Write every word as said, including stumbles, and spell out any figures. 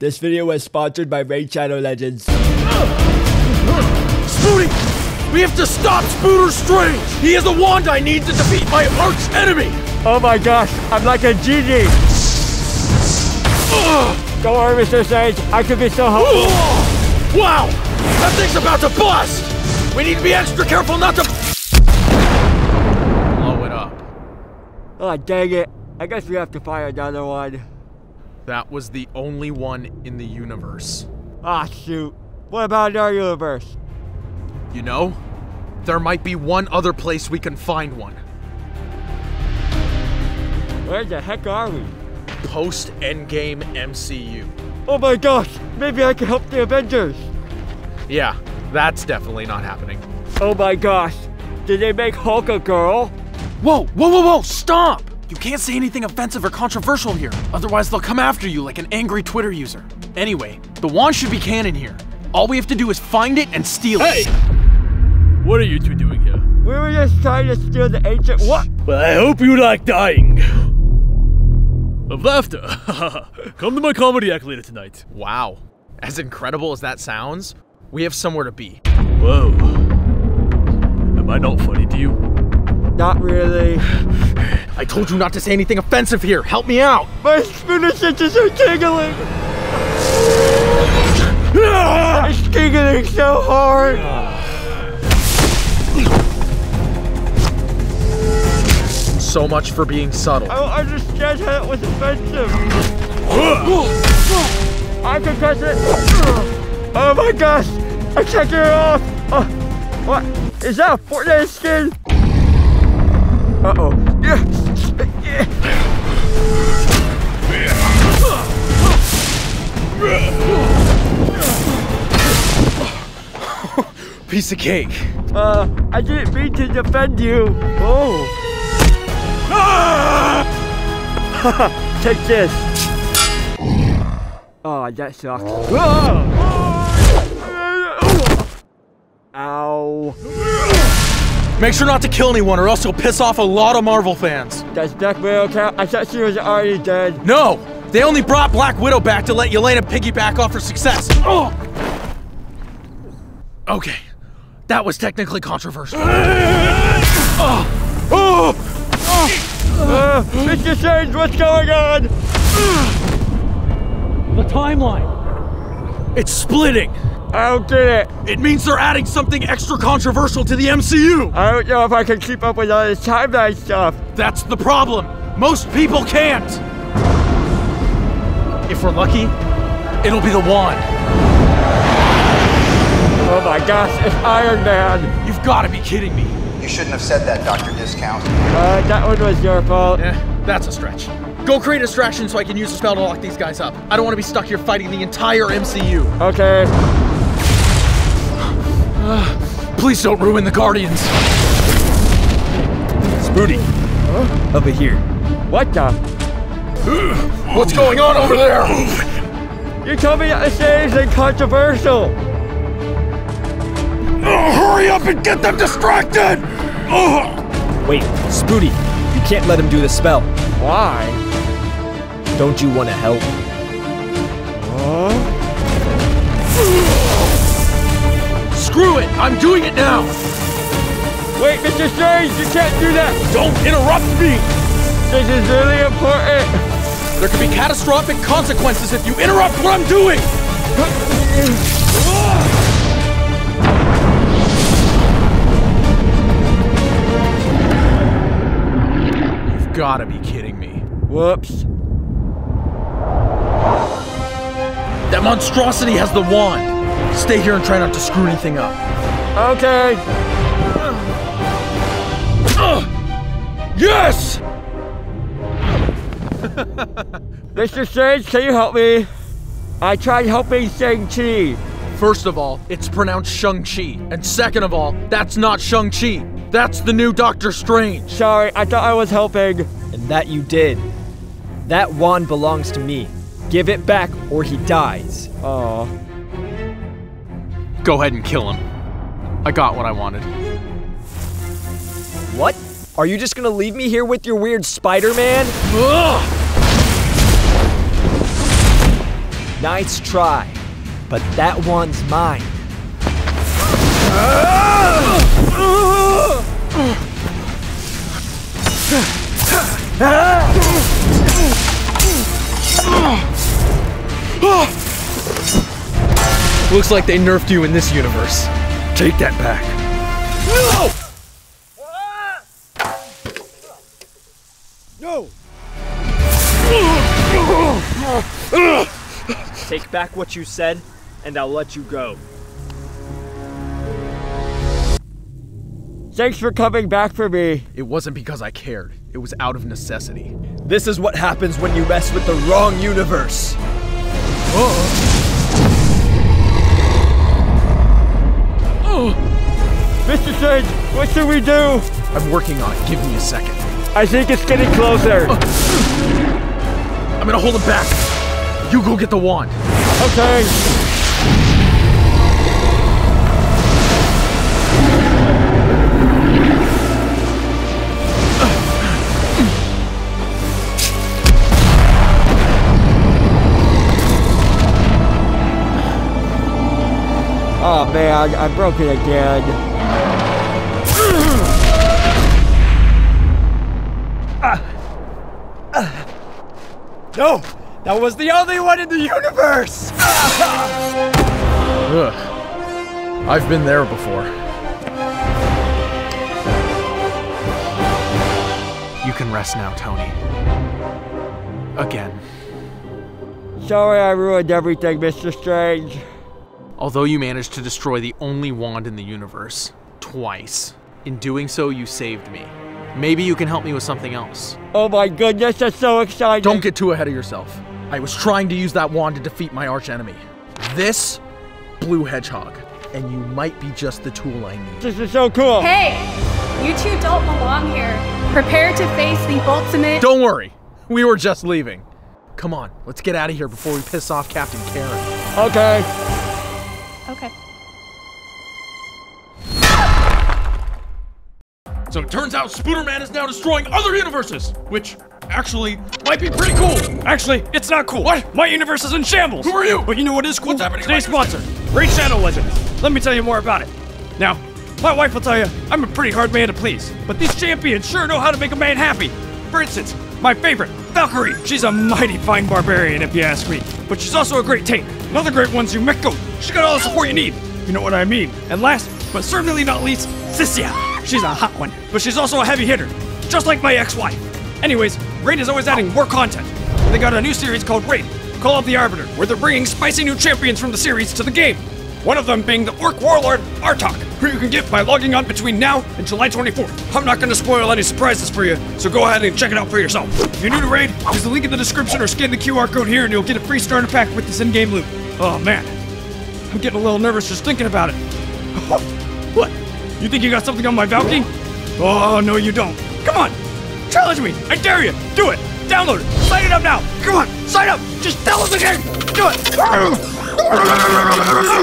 This video was sponsored by Raid Shadow Legends. Spoonie! We have to stop Spooner Strange! He has a wand I need to defeat my arch enemy! Oh my gosh, I'm like a genie! Uh, Don't worry, Mister Sage, I could be so helpful. Uh, wow! That thing's about to bust! We need to be extra careful not to blow it up. Oh, dang it. I guess we have to fire another one. That was the only one in the universe. Ah, shoot. What about our universe? You know, there might be one other place we can find one. Where the heck are we? Post-Endgame M C U. Oh my gosh, maybe I can help the Avengers. Yeah, that's definitely not happening. Oh my gosh, did they make Hulk a girl? Whoa, whoa, whoa, whoa, stop! You can't say anything offensive or controversial here, otherwise they'll come after you like an angry Twitter user. Anyway, the wand should be canon here. All we have to do is find it and steal hey! it. What are you two doing here? We were just trying to steal the ancient what? Well, I hope you like dying. Of laughter. Come to my comedy act later tonight. Wow. As incredible as that sounds, we have somewhere to be. Whoa. Am I not funny to you? Not really. I told you not to say anything offensive here. Help me out. My spooner senses are tingling. It's tingling so hard. So much for being subtle. I don't understand how it was offensive. I can touch it. Oh my gosh! I can't get it off. Oh, what is that? A Fortnite skin? Uh oh. Yeah. Yeah. Piece of cake. Uh, I didn't mean to defend you. Oh. Take this. Oh, that sucks. Ow. Make sure not to kill anyone or else you'll piss off a lot of Marvel fans. Does Black Widow count? I thought she was already dead. No, they only brought Black Widow back to let Yelena piggyback off her success. Oh. Okay, that was technically controversial. Oh. Oh. Uh, Mister Strange, what's going on? The timeline. It's splitting. I don't get it. It means they're adding something extra controversial to the M C U. I don't know if I can keep up with all this timeline stuff. That's the problem. Most people can't. If we're lucky, it'll be the wand. Oh my gosh, it's Iron Man. You've got to be kidding me. You shouldn't have said that, Doctor Discount. Uh, that one was your fault. Eh, that's a stretch. Go create a distraction so I can use the spell to lock these guys up. I don't want to be stuck here fighting the entire M C U. Okay. Uh, please don't ruin the Guardians. Spoonie, huh? Over here. What the? What's going on over there? You told me that the saves are controversial. Oh, hurry up and get them distracted! Oh. Wait, Spoonie, you can't let him do the spell. Why? Don't you want to help? Huh? Screw it! I'm doing it now! Wait, Mister Strange, you can't do that! Don't interrupt me! This is really important! There could be catastrophic consequences if you interrupt what I'm doing! Gotta be kidding me. Whoops. That monstrosity has the wand. Stay here and try not to screw anything up. Okay. Uh, yes! Mister Strange, can you help me? I tried helping Shang-Chi. First of all, it's pronounced Shang-Chi. And second of all, that's not Shang-Chi. That's the new Doctor Strange. Sorry, I thought I was helping. And that you did. That wand belongs to me. Give it back or he dies. Oh. Go ahead and kill him. I got what I wanted. What? Are you just gonna leave me here with your weird Spider-Man? Ugh! Nice try, but that one's mine. Looks like they nerfed you in this universe. Take that back. No! No! Take back what you said, and I'll let you go. Thanks for coming back for me. It wasn't because I cared. It was out of necessity. This is what happens when you mess with the wrong universe. Oh. Oh. Mister Strange, what should we do? I'm working on it. Give me a second. I think it's getting closer. Uh. I'm gonna hold him back. You go get the wand. Okay. Oh man, I broke it again. Ah. Ah. No! That was the only one in the universe! Ugh. I've been there before. You can rest now, Tony. Again. Sorry I ruined everything, Mister Strange. Although you managed to destroy the only wand in the universe, twice, in doing so you saved me. Maybe you can help me with something else. Oh my goodness, that's so exciting! Don't get too ahead of yourself. I was trying to use that wand to defeat my archenemy. This blue hedgehog. And you might be just the tool I need. This is so cool! Hey! You two don't belong here. Prepare to face the ultimate- Don't worry! We were just leaving. Come on, let's get out of here before we piss off Captain Karen. Okay. Okay. So it turns out Spooner Man is now destroying other universes, which actually might be pretty cool. Actually, it's not cool. What? My universe is in shambles. Who are you? But you know what is cool? What's happening? Today's sponsor, Raid Shadow Legends. Let me tell you more about it. Now, my wife will tell you I'm a pretty hard man to please, but these champions sure know how to make a man happy. For instance, my favorite, Valkyrie. She's a mighty fine barbarian if you ask me, but she's also a great tank. Another great one's Yumeko. She's got all the support you need. You know what I mean. And last, but certainly not least, Sissia. She's a hot one, but she's also a heavy hitter, just like my ex-wife. Anyways, Raid is always adding more content. They got a new series called Raid, Call of the Arbiter, where they're bringing spicy new champions from the series to the game. One of them being the Orc Warlord, Artak, who you can get by logging on between now and July twenty-fourth. I'm not gonna spoil any surprises for you, so go ahead and check it out for yourself. If you're new to Raid, use the link in the description or scan the Q R code here and you'll get a free starter pack with this in-game loot. Oh man, I'm getting a little nervous just thinking about it. What? You think you got something on my Valkyrie? Oh, no you don't. Come on! Challenge me! I dare you! Do it! Download it! Sign it up now! Come on! Sign up! Just download the game! Do it!